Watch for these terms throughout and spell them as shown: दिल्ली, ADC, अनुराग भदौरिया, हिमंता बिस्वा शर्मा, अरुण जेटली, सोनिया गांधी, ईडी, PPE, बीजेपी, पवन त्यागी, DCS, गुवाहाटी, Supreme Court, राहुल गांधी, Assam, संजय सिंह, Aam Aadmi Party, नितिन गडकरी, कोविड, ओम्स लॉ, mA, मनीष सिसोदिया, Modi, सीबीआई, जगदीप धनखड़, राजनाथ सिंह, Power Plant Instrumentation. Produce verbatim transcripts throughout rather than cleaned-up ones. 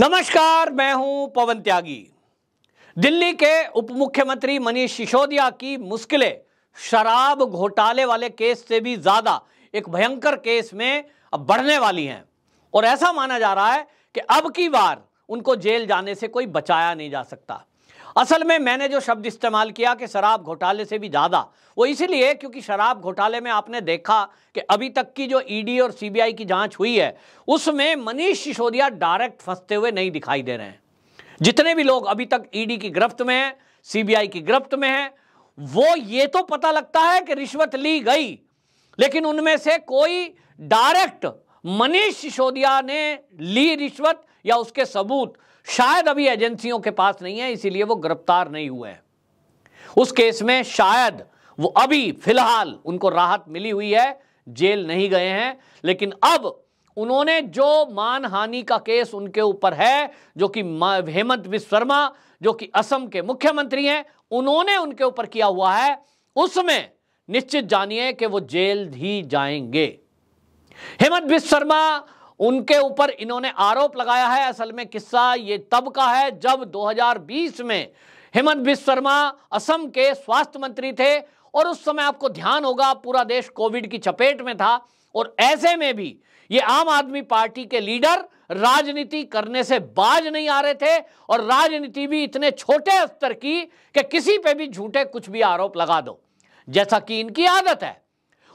नमस्कार, मैं हूं पवन त्यागी। दिल्ली के उप मुख्यमंत्री मनीष सिसोदिया की मुश्किलें शराब घोटाले वाले केस से भी ज़्यादा एक भयंकर केस में अब बढ़ने वाली हैं और ऐसा माना जा रहा है कि अब की बार उनको जेल जाने से कोई बचाया नहीं जा सकता। असल में मैंने जो शब्द इस्तेमाल किया कि शराब घोटाले से भी ज़्यादा, वो इसीलिए क्योंकि शराब घोटाले में आपने देखा कि अभी तक की जो ईडी और सीबीआई की जांच हुई है उसमें मनीष सिसोदिया डायरेक्ट फंसते हुए नहीं दिखाई दे रहे हैं। जितने भी लोग अभी तक ईडी की गिरफ्त में हैं, सीबीआई की गिरफ्त में हैं, वो ये तो पता लगता है कि रिश्वत ली गई, लेकिन उनमें से कोई डायरेक्ट मनीष सिसोदिया ने ली रिश्वत या उसके सबूत शायद अभी एजेंसियों के पास नहीं है, इसीलिए वो गिरफ्तार नहीं हुए हैं। उस केस में शायद वो अभी फिलहाल उनको राहत मिली हुई है, जेल नहीं गए हैं, लेकिन अब उन्होंने जो मानहानि का केस उनके ऊपर है, जो कि हिमंता बिस्वा शर्मा जो कि असम के मुख्यमंत्री हैं उन्होंने उनके ऊपर किया हुआ है, उसमें निश्चित जानिए कि वो जेल ही जाएंगे। हिमंता बिस्वा शर्मा उनके ऊपर इन्होंने आरोप लगाया है। असल में किस्सा ये तब का है जब दो हज़ार बीस में हिमंता बिस्वा शर्मा असम के स्वास्थ्य मंत्री थे और उस समय आपको ध्यान होगा पूरा देश कोविड की चपेट में था और ऐसे में भी ये आम आदमी पार्टी के लीडर राजनीति करने से बाज नहीं आ रहे थे और राजनीति भी इतने छोटे स्तर की कि किसी पे भी झूठे कुछ भी आरोप लगा दो, जैसा कि इनकी आदत है।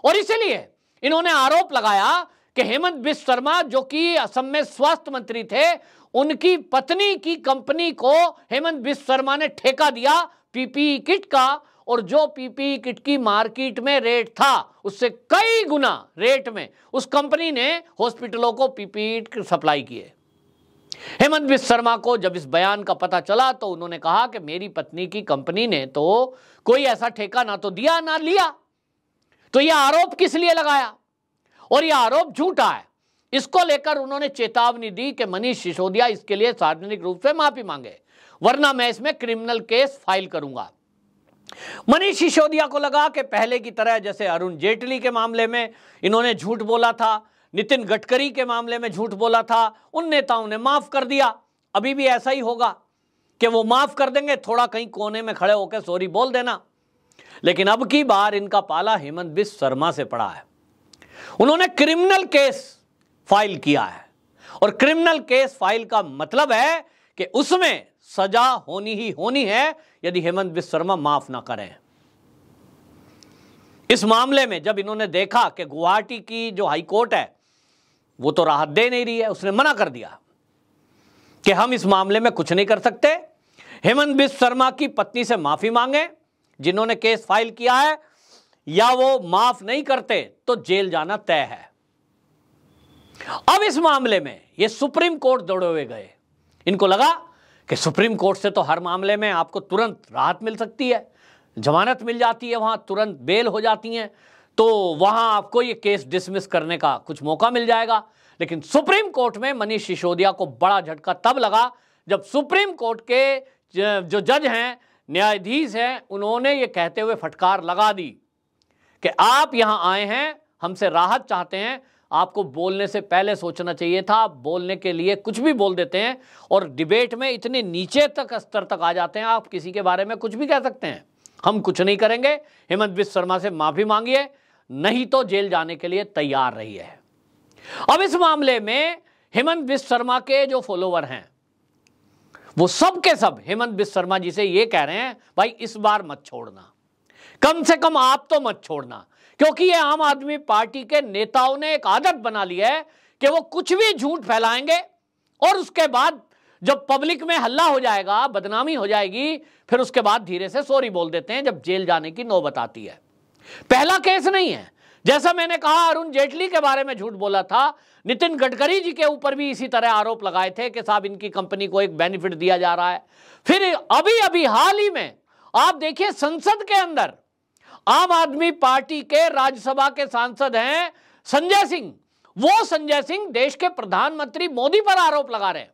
और इसीलिए इन्होंने आरोप लगाया कि हिमंता बिस्वा शर्मा जो कि असम में स्वास्थ्य मंत्री थे, उनकी पत्नी की कंपनी को हिमंता बिस्वा शर्मा ने ठेका दिया पीपीई किट का, और जो पीपीई किट की मार्केट में रेट था उससे कई गुना रेट में उस कंपनी ने हॉस्पिटलों को पीपीई किट सप्लाई किए। हिमंता बिस्वा शर्मा को जब इस बयान का पता चला तो उन्होंने कहा कि मेरी पत्नी की कंपनी ने तो कोई ऐसा ठेका ना तो दिया ना लिया, तो यह आरोप किस लिए लगाया और यह आरोप झूठा है। इसको लेकर उन्होंने चेतावनी दी कि मनीष सिसोदिया इसके लिए सार्वजनिक रूप से माफी मांगे, वरना मैं इसमें क्रिमिनल केस फाइल करूंगा। मनीष सिसोदिया को लगा कि पहले की तरह जैसे अरुण जेटली के मामले में इन्होंने झूठ बोला था, नितिन गडकरी के मामले में झूठ बोला था, उन नेताओं ने माफ कर दिया, अभी भी ऐसा ही होगा कि वो माफ कर देंगे, थोड़ा कहीं कोने में खड़े होकर सॉरी बोल देना। लेकिन अब की बार इनका पाला हिमंता बिस्वा शर्मा से पड़ा है। उन्होंने क्रिमिनल केस फाइल किया है और क्रिमिनल केस फाइल का मतलब है कि उसमें सजा होनी ही होनी है यदि हिमंता बिस्वा शर्मा माफ ना करें। इस मामले में जब इन्होंने देखा कि गुवाहाटी की जो हाई कोर्ट है वो तो राहत दे नहीं रही है, उसने मना कर दिया कि हम इस मामले में कुछ नहीं कर सकते। हिमंता बिस्वा शर्मा की पत्नी से माफी मांगे जिन्होंने केस फाइल किया है, या वो माफ नहीं करते तो जेल जाना तय है। अब इस मामले में ये सुप्रीम कोर्ट दौड़े हुए गए, इनको लगा कि सुप्रीम कोर्ट से तो हर मामले में आपको तुरंत राहत मिल सकती है, जमानत मिल जाती है, वहां तुरंत बेल हो जाती है, तो वहां आपको ये केस डिसमिस करने का कुछ मौका मिल जाएगा। लेकिन सुप्रीम कोर्ट में मनीष सिसोदिया को बड़ा झटका तब लगा जब सुप्रीम कोर्ट के जो जज हैं, न्यायाधीश हैं, उन्होंने ये कहते हुए फटकार लगा दी कि आप यहां आए हैं, हमसे राहत चाहते हैं, आपको बोलने से पहले सोचना चाहिए था, आप बोलने के लिए कुछ भी बोल देते हैं और डिबेट में इतने नीचे तक स्तर तक आ जाते हैं, आप किसी के बारे में कुछ भी कह सकते हैं। हम कुछ नहीं करेंगे, हिमंता बिस्वा शर्मा से माफी मांगिए, नहीं तो जेल जाने के लिए तैयार रहिए। अब इस मामले में हिमंता बिस्वा शर्मा के जो फॉलोवर हैं वो सब के सब हिमंता बिस्वा शर्मा जी से ये कह रहे हैं, भाई इस बार मत छोड़ना, कम से कम आप तो मत छोड़ना, क्योंकि ये आम आदमी पार्टी के नेताओं ने एक आदत बना ली है कि वो कुछ भी झूठ फैलाएंगे और उसके बाद जब पब्लिक में हल्ला हो जाएगा, बदनामी हो जाएगी, फिर उसके बाद धीरे से सॉरी बोल देते हैं जब जेल जाने की नौबत आती है। पहला केस नहीं है, जैसा मैंने कहा अरुण जेटली के बारे में झूठ बोला था, नितिन गडकरी जी के ऊपर भी इसी तरह आरोप लगाए थे कि साहब इनकी कंपनी को एक बेनिफिट दिया जा रहा है। फिर अभी अभी हाल ही में आप देखिए संसद के अंदर आम आदमी पार्टी के राज्यसभा के सांसद हैं संजय सिंह, वो संजय सिंह देश के प्रधानमंत्री मोदी पर आरोप लगा रहे हैं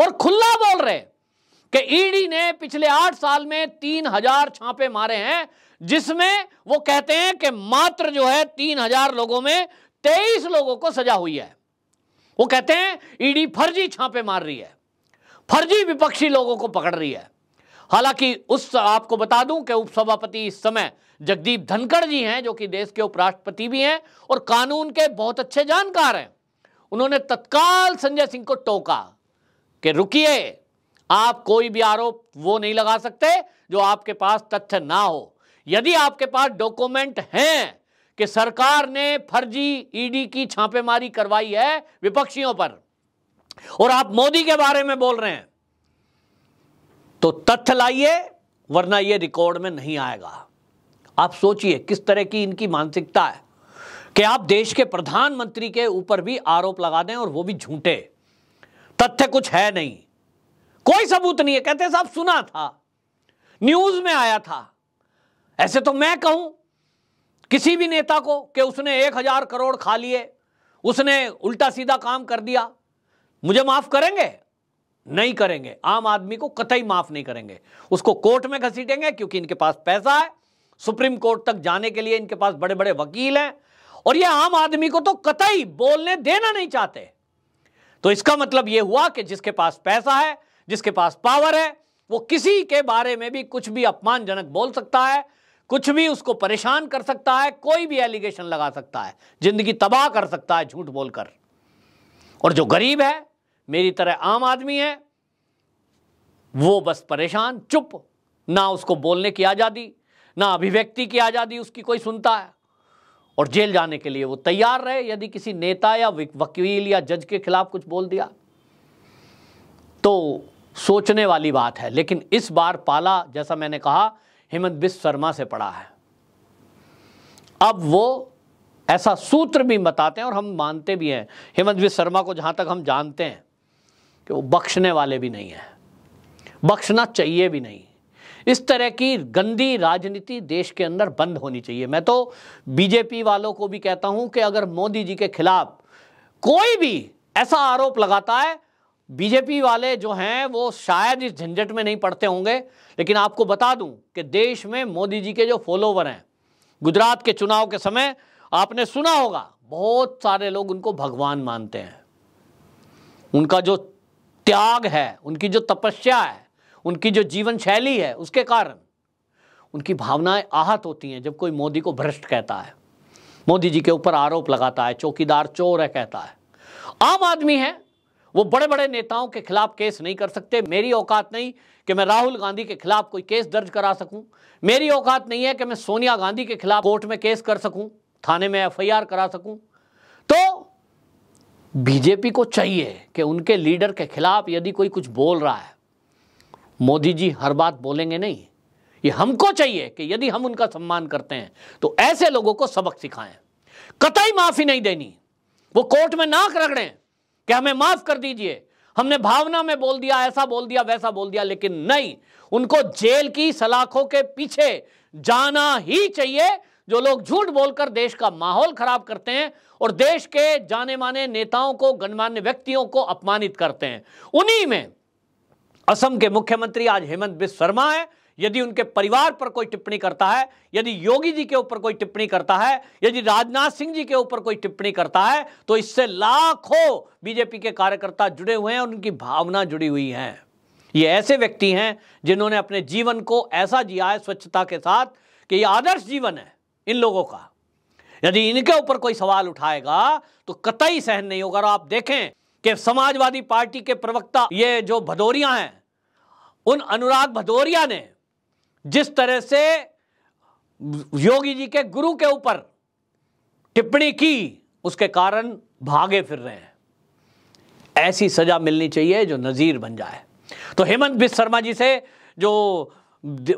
और खुला बोल रहे हैं कि ईडी ने पिछले आठ साल में तीन हजार छापे मारे हैं, जिसमें वो कहते हैं कि मात्र जो है तीन हजार लोगों में तेईस लोगों को सजा हुई है। वो कहते हैं ईडी फर्जी छापे मार रही है। फर्जी विपक्षी लोगों को पकड़ रही है। हालांकि उस आपको बता दूं कि उपसभापति इस समय जगदीप धनखड़ जी हैं, जो कि देश के उपराष्ट्रपति भी हैं और कानून के बहुत अच्छे जानकार हैं। उन्होंने तत्काल संजय सिंह को टोका कि रुकिए, आप कोई भी आरोप वो नहीं लगा सकते जो आपके पास तथ्य ना हो। यदि आपके पास डॉक्यूमेंट हैं कि सरकार ने फर्जी ईडी की छापेमारी करवाई है विपक्षियों पर और आप मोदी के बारे में बोल रहे हैं, तो तथ्य लाइए, वरना यह रिकॉर्ड में नहीं आएगा। आप सोचिए किस तरह की इनकी मानसिकता है कि आप देश के प्रधानमंत्री के ऊपर भी आरोप लगा दें और वो भी झूठे, तथ्य कुछ है नहीं, कोई सबूत नहीं है। कहते साहब सुना था, न्यूज में आया था। ऐसे तो मैं कहूं किसी भी नेता को कि उसने एक हजार करोड़ खा लिए, उसने उल्टा सीधा काम कर दिया, मुझे माफ करेंगे? नहीं करेंगे। आम आदमी को कतई माफ नहीं करेंगे, उसको कोर्ट में घसीटेंगे, क्योंकि इनके पास पैसा है, सुप्रीम कोर्ट तक जाने के लिए इनके पास बड़े बड़े वकील हैं और ये आम आदमी को तो कतई बोलने देना नहीं चाहते। तो इसका मतलब ये हुआ कि जिसके पास पैसा है, जिसके पास पावर है, वो किसी के बारे में भी कुछ भी अपमानजनक बोल सकता है, कुछ भी उसको परेशान कर सकता है, कोई भी एलिगेशन लगा सकता है, जिंदगी तबाह कर सकता है झूठ बोलकर। और जो गरीब है, मेरी तरह आम आदमी है, वो बस परेशान, चुप, ना उसको बोलने की आज़ादी, ना अभिव्यक्ति की आज़ादी उसकी कोई सुनता है, और जेल जाने के लिए वो तैयार रहे यदि किसी नेता या वकील या जज के खिलाफ कुछ बोल दिया। तो सोचने वाली बात है। लेकिन इस बार पाला, जैसा मैंने कहा, हिमंता बिस्वा शर्मा से पड़ा है। अब वो ऐसा सूत्र भी बताते हैं और हम मानते भी हैं, हिमंता बिस्वा शर्मा को जहाँ तक हम जानते हैं कि वो बख्शने वाले भी नहीं है, बख्शना चाहिए भी नहीं। इस तरह की गंदी राजनीति देश के अंदर बंद होनी चाहिए। मैं तो बीजेपी वालों को भी कहता हूं कि अगर मोदी जी के खिलाफ कोई भी ऐसा आरोप लगाता है, बीजेपी वाले जो हैं वो शायद इस झंझट में नहीं पड़ते होंगे, लेकिन आपको बता दूं कि देश में मोदी जी के जो फॉलोवर हैं, गुजरात के चुनाव के समय आपने सुना होगा बहुत सारे लोग उनको भगवान मानते हैं। उनका जो त्याग है, उनकी जो तपस्या है, उनकी जो जीवन शैली है, उसके कारण उनकी भावनाएं आहत होती हैं। जब कोई मोदी को भ्रष्ट कहता है, मोदी जी के ऊपर आरोप लगाता है, चौकीदार चोर है कहता है, आम आदमी है, वो बड़े बड़े नेताओं के खिलाफ केस नहीं कर सकते। मेरी औकात नहीं कि मैं राहुल गांधी के खिलाफ कोई केस दर्ज करा सकूं, मेरी औकात नहीं है कि मैं सोनिया गांधी के खिलाफ कोर्ट में केस कर सकूं, थाने में एफ आई आर करा सकूं। तो बीजेपी को चाहिए कि उनके लीडर के खिलाफ यदि कोई कुछ बोल रहा है, मोदी जी हर बात बोलेंगे नहीं। ये हमको चाहिए कि यदि हम उनका सम्मान करते हैं तो ऐसे लोगों को सबक सिखाएं। कतई माफी नहीं देनी, वो कोर्ट में नाक रगड़ें कि हमें माफ कर दीजिए, हमने भावना में बोल दिया, ऐसा बोल दिया, वैसा बोल दिया। लेकिन नहीं, उनको जेल की सलाखों के पीछे जाना ही चाहिए। जो लोग झूठ बोलकर देश का माहौल खराब करते हैं और देश के जाने माने नेताओं को, गणमान्य व्यक्तियों को अपमानित करते हैं, उन्हीं में असम के मुख्यमंत्री आज हिमंता बिस्वा शर्मा है। यदि उनके परिवार पर कोई टिप्पणी करता है, यदि योगी जी के ऊपर कोई टिप्पणी करता है, यदि राजनाथ सिंह जी के ऊपर कोई टिप्पणी करता है, तो इससे लाखों बीजेपी के कार्यकर्ता जुड़े हुए हैं और उनकी भावना जुड़ी हुई है। ये ऐसे व्यक्ति हैं जिन्होंने अपने जीवन को ऐसा जिया है स्वच्छता के साथ कि ये आदर्श जीवन है इन लोगों का। यदि इनके ऊपर कोई सवाल उठाएगा तो कतई सहन नहीं होगा। और आप देखें कि समाजवादी पार्टी के प्रवक्ता ये जो भदौरिया हैं, उन अनुराग भदौरिया ने जिस तरह से योगी जी के गुरु के ऊपर टिप्पणी की, उसके कारण भागे फिर रहे हैं। ऐसी सजा मिलनी चाहिए जो नजीर बन जाए। तो हिमंता बिस्वा शर्मा जी से जो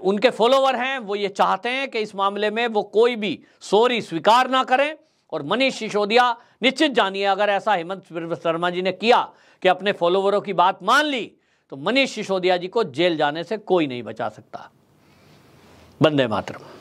उनके फॉलोवर हैं, वो ये चाहते हैं कि इस मामले में वो कोई भी सॉरी स्वीकार ना करें। और मनीष सिसोदिया निश्चित जानिए, अगर ऐसा हिमंता बिस्वा शर्मा जी ने किया कि अपने फॉलोवरों की बात मान ली, तो मनीष सिसोदिया जी को जेल जाने से कोई नहीं बचा सकता। वंदे मातरम।